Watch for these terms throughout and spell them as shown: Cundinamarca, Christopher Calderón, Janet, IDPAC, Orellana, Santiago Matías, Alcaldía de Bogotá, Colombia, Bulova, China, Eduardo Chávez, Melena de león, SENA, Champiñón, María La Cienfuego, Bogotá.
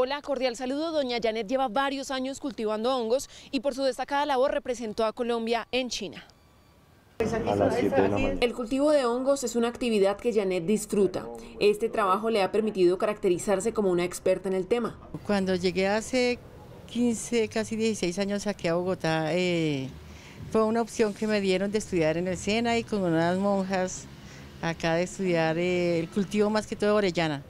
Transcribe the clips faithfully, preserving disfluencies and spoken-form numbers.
Hola, cordial saludo. Doña Janet lleva varios años cultivando hongos y por su destacada labor representó a Colombia en China. El cultivo de hongos es una actividad que Janet disfruta. Este trabajo le ha permitido caracterizarse como una experta en el tema. Cuando llegué hace quince, casi dieciséis años aquí a Bogotá, eh, fue una opción que me dieron de estudiar en el SENA y con unas monjas acá de estudiar eh, el cultivo más que todo de orellana.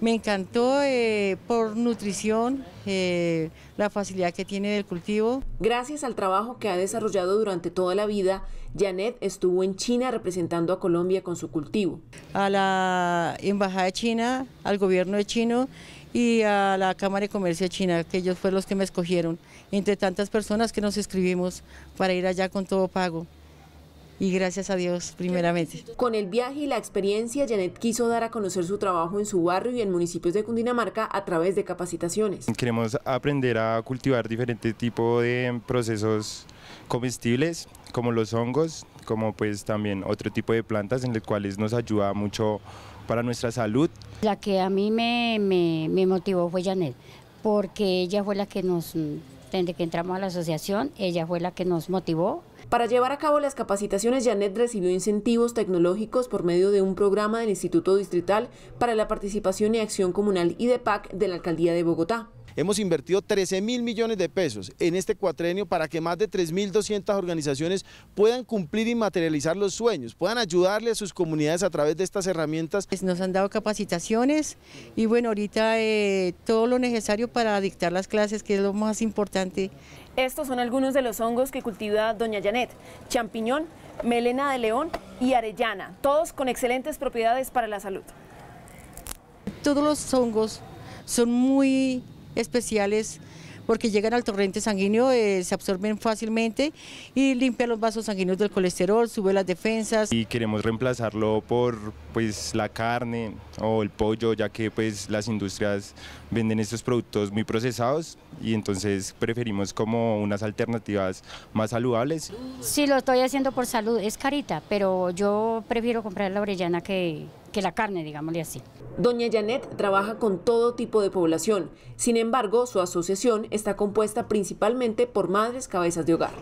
Me encantó eh, por nutrición, eh, la facilidad que tiene del cultivo. Gracias al trabajo que ha desarrollado durante toda la vida, Janet estuvo en China representando a Colombia con su cultivo. A la Embajada de China, al gobierno de China y a la Cámara de Comercio de China, que ellos fueron los que me escogieron, entre tantas personas que nos inscribimos para ir allá con todo pago. Y gracias a Dios, primeramente. Con el viaje y la experiencia, Janet quiso dar a conocer su trabajo en su barrio y en municipios de Cundinamarca a través de capacitaciones. Queremos aprender a cultivar diferentes tipos de procesos comestibles, como los hongos, como pues también otro tipo de plantas en las cuales nos ayuda mucho para nuestra salud. La que a mí me, me, me motivó fue Janet, porque ella fue la que nos... Desde que entramos a la asociación, ella fue la que nos motivó. Para llevar a cabo las capacitaciones, Janet recibió incentivos tecnológicos por medio de un programa del Instituto Distrital para la Participación y Acción Comunal I D PAC de la Alcaldía de Bogotá. Hemos invertido trece mil millones de pesos en este cuatrenio para que más de tres mil doscientas organizaciones puedan cumplir y materializar los sueños, puedan ayudarle a sus comunidades a través de estas herramientas. Nos han dado capacitaciones y bueno, ahorita eh, todo lo necesario para dictar las clases, que es lo más importante. Estos son algunos de los hongos que cultiva doña Janet: champiñón, melena de león y orellana, todos con excelentes propiedades para la salud. Todos los hongos son muy especiales porque llegan al torrente sanguíneo, eh, se absorben fácilmente y limpian los vasos sanguíneos del colesterol, sube las defensas. Y queremos reemplazarlo por pues la carne o el pollo, ya que pues las industrias venden estos productos muy procesados y entonces preferimos como unas alternativas más saludables. Sí, lo estoy haciendo por salud, es carita, pero yo prefiero comprar la orellana que... que la carne, digámosle así. Doña Janet trabaja con todo tipo de población, sin embargo, su asociación está compuesta principalmente por madres cabezas de hogar.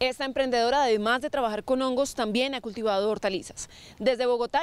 Esta emprendedora, además de trabajar con hongos, también ha cultivado hortalizas. Desde Bogotá...